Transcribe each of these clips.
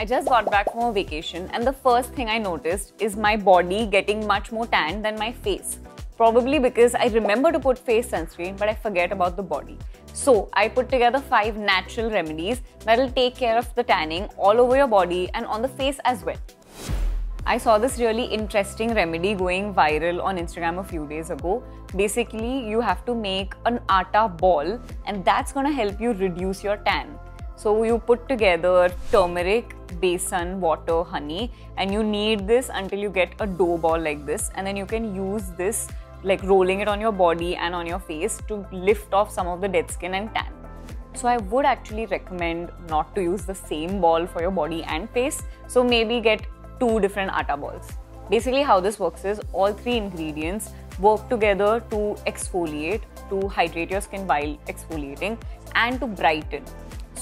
I just got back from a vacation and the first thing I noticed is my body getting much more tan than my face. Probably because I remember to put face sunscreen but I forget about the body. So I put together 5 natural remedies that'll take care of the tanning all over your body and on the face as well. I saw this really interesting remedy going viral on Instagram a few days ago. Basically, you have to make an atta ball and that's gonna help you reduce your tan. So you put together turmeric, besan, water, honey, and you knead this until you get a dough ball like this, and then you can use this, like rolling it on your body and on your face, to lift off some of the dead skin and tan. So I would actually recommend not to use the same ball for your body and face, so maybe get 2 different atta balls. Basically how this works is all 3 ingredients work together to exfoliate, to hydrate your skin while exfoliating, and to brighten.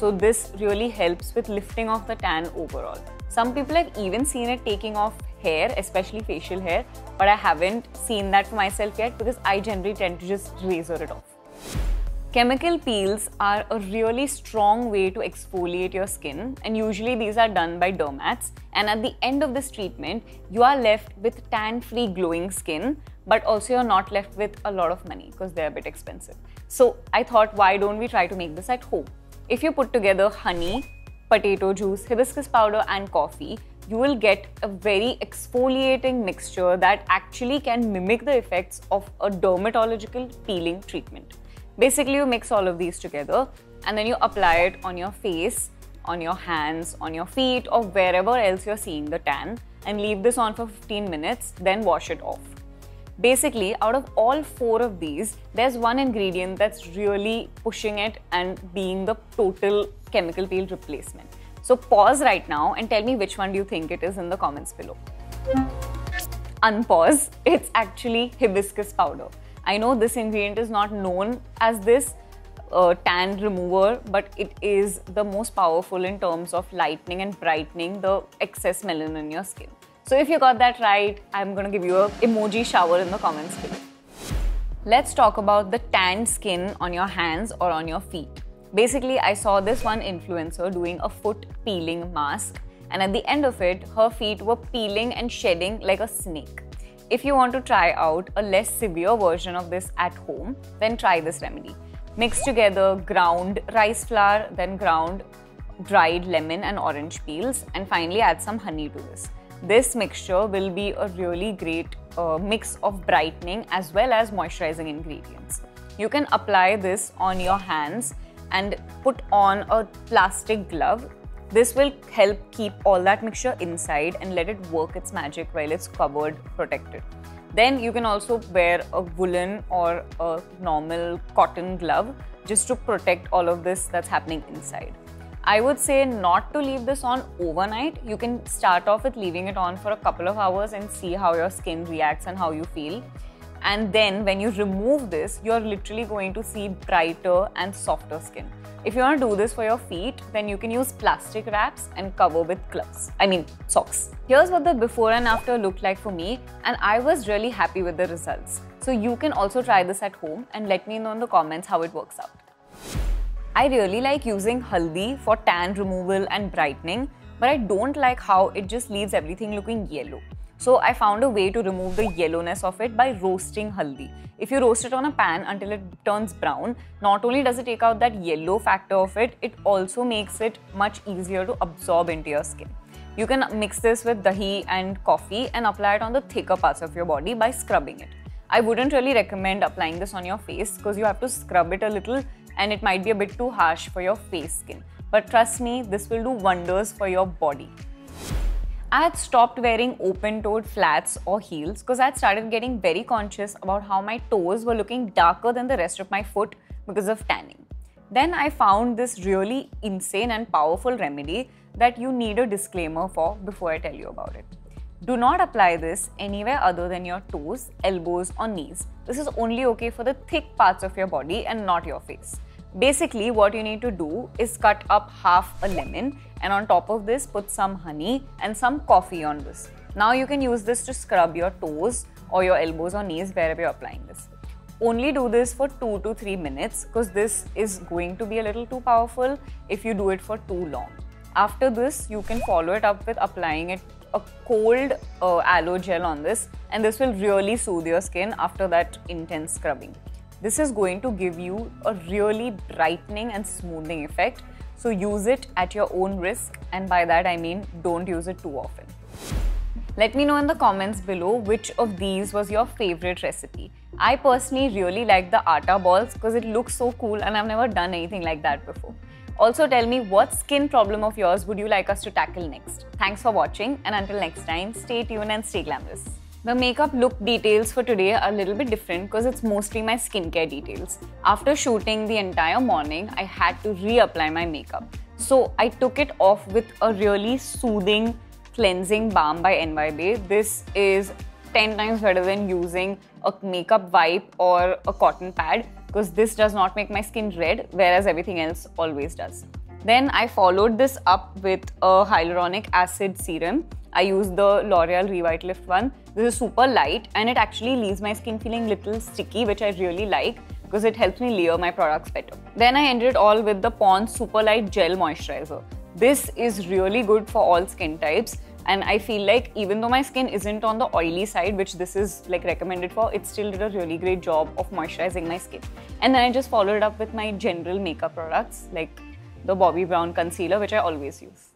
So this really helps with lifting off the tan overall. Some people have even seen it taking off hair, especially facial hair, but I haven't seen that for myself yet because I generally tend to just razor it off. Chemical peels are a really strong way to exfoliate your skin, and usually these are done by dermats, and at the end of this treatment you are left with tan-free glowing skin, but also you're not left with a lot of money because they're a bit expensive. So I thought, why don't we try to make this at home? If you put together honey, potato juice, hibiscus powder and coffee, you will get a very exfoliating mixture that actually can mimic the effects of a dermatological peeling treatment. Basically, you mix all of these together and then you apply it on your face, on your hands, on your feet, or wherever else you're seeing the tan, and leave this on for 15 minutes, then wash it off. Basically, out of all 4 of these, there's one ingredient that's really pushing it and being the total chemical peel replacement. So pause right now and tell me which one do you think it is in the comments below. Unpause, it's actually hibiscus powder. I know this ingredient is not known as this tan remover, but it is the most powerful in terms of lightening and brightening the excess melanin in your skin. So if you got that right, I'm gonna give you an emoji shower in the comments below. Let's talk about the tanned skin on your hands or on your feet. Basically, I saw this one influencer doing a foot peeling mask, and at the end of it, her feet were peeling and shedding like a snake. If you want to try out a less severe version of this at home, then try this remedy. Mix together ground rice flour, then ground dried lemon and orange peels, and finally add some honey to this. This mixture will be a really great mix of brightening as well as moisturizing ingredients. You can apply this on your hands and put on a plastic glove. This will help keep all that mixture inside and let it work its magic while it's covered, protected. Then you can also wear a woolen or a normal cotton glove just to protect all of this that's happening inside. I would say not to leave this on overnight. You can start off with leaving it on for a couple of hours and see how your skin reacts and how you feel. And then when you remove this, you're literally going to see brighter and softer skin. If you want to do this for your feet, then you can use plastic wraps and cover with gloves. I mean, socks. Here's what the before and after looked like for me, and I was really happy with the results. So you can also try this at home and let me know in the comments how it works out. I really like using haldi for tan removal and brightening, but I don't like how it just leaves everything looking yellow. So I found a way to remove the yellowness of it by roasting haldi. If you roast it on a pan until it turns brown, not only does it take out that yellow factor of it, it also makes it much easier to absorb into your skin. You can mix this with dahi and coffee and apply it on the thicker parts of your body by scrubbing it. I wouldn't really recommend applying this on your face because you have to scrub it a little, and it might be a bit too harsh for your face skin. But trust me, this will do wonders for your body. I had stopped wearing open-toed flats or heels because I had started getting very conscious about how my toes were looking darker than the rest of my foot because of tanning. Then I found this really insane and powerful remedy that you need a disclaimer for before I tell you about it. Do not apply this anywhere other than your toes, elbows or knees. This is only okay for the thick parts of your body and not your face. Basically, what you need to do is cut up half a lemon and on top of this put some honey and some coffee on this. Now you can use this to scrub your toes or your elbows or knees wherever you're applying this. Only do this for 2 to 3 minutes because this is going to be a little too powerful if you do it for too long. After this, you can follow it up with applying it a cold aloe gel on this, and this will really soothe your skin after that intense scrubbing. This is going to give you a really brightening and smoothing effect. So use it at your own risk, and by that I mean don't use it too often. Let me know in the comments below which of these was your favorite recipe. I personally really like the atta balls because it looks so cool and I've never done anything like that before. Also tell me what skin problem of yours would you like us to tackle next. Thanks for watching, and until next time, stay tuned and stay glamorous. The makeup look details for today are a little bit different because it's mostly my skincare details. After shooting the entire morning, I had to reapply my makeup. So I took it off with a really soothing cleansing balm by NY Bae. This is 10 times better than using a makeup wipe or a cotton pad because this does not make my skin red, whereas everything else always does. Then I followed this up with a hyaluronic acid serum. I use the L'Oreal Revitalift one. This is super light and it actually leaves my skin feeling little sticky, which I really like because it helps me layer my products better. Then I ended it all with the Pond's Super Light Gel Moisturizer. This is really good for all skin types, and I feel like even though my skin isn't on the oily side, which this is like recommended for, it still did a really great job of moisturizing my skin. And then I just followed it up with my general makeup products like the Bobbi Brown concealer, which I always use.